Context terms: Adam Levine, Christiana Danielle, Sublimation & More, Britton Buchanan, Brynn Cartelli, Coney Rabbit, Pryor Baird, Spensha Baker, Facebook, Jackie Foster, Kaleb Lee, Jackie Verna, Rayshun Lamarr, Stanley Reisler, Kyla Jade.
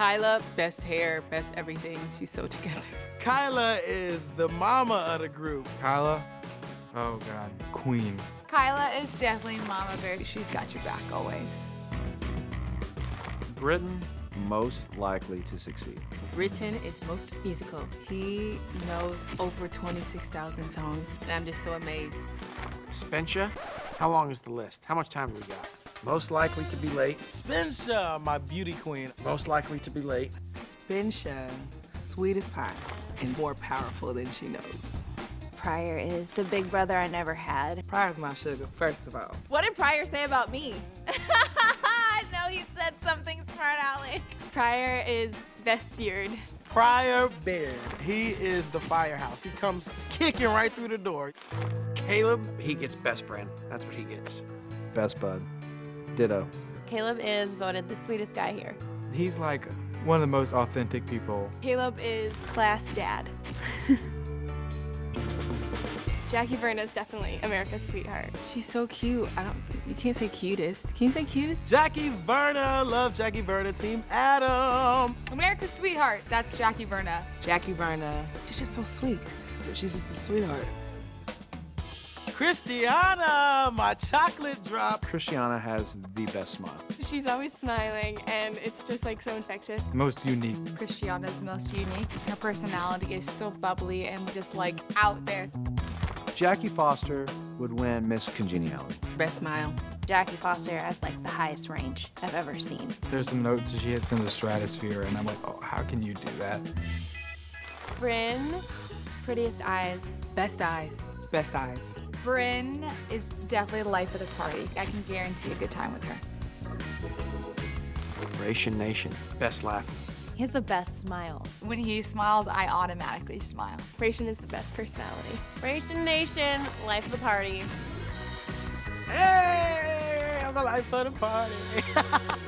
Kyla, best hair, best everything. She's so together. Kyla is the mama of the group. Kyla, oh God, queen. Kyla is definitely Mama Bear. She's got your back always. Britton, most likely to succeed. Britton is most musical. He knows over 26,000 songs, and I'm just so amazed. Spensha, how long is the list? How much time do we got? Most likely to be late. Spensha, my beauty queen. Most likely to be late. Spensha, sweet as pie and more powerful than she knows. Pryor is the big brother I never had. Pryor's my sugar, first of all. What did Pryor say about me? I know he said something smart, Alec. Pryor is best beard. Pryor Baird, he is the firehouse. He comes kicking right through the door. Kaleb, he gets best friend. That's what he gets. Best bud. Ditto. Kaleb is voted the sweetest guy here. He's like one of the most authentic people. Kaleb is class dad. Jackie Verna is definitely America's sweetheart. She's so cute. You can't say cutest. Can you say cutest? Jackie Verna, love Jackie Verna, Team Adam. America's sweetheart, that's Jackie Verna. Jackie Verna, she's just so sweet. She's just a sweetheart. Christiana, my chocolate drop. Christiana has the best smile. She's always smiling, and it's just like so infectious. Most unique. Christiana's most unique. Her personality is so bubbly and just like out there. Jackie Foster would win Miss Congeniality. Best smile. Jackie Foster has like the highest range I've ever seen. There's some notes that she hits in the stratosphere, and I'm like, oh, how can you do that? Brynn, prettiest eyes. Best eyes. Best eyes. Brynn is definitely the life of the party. I can guarantee a good time with her. Rayshun Nation, best laugh. He has the best smile. When he smiles, I automatically smile. Rayshun is the best personality. Rayshun Nation, life of the party. Hey, I'm the life of the party.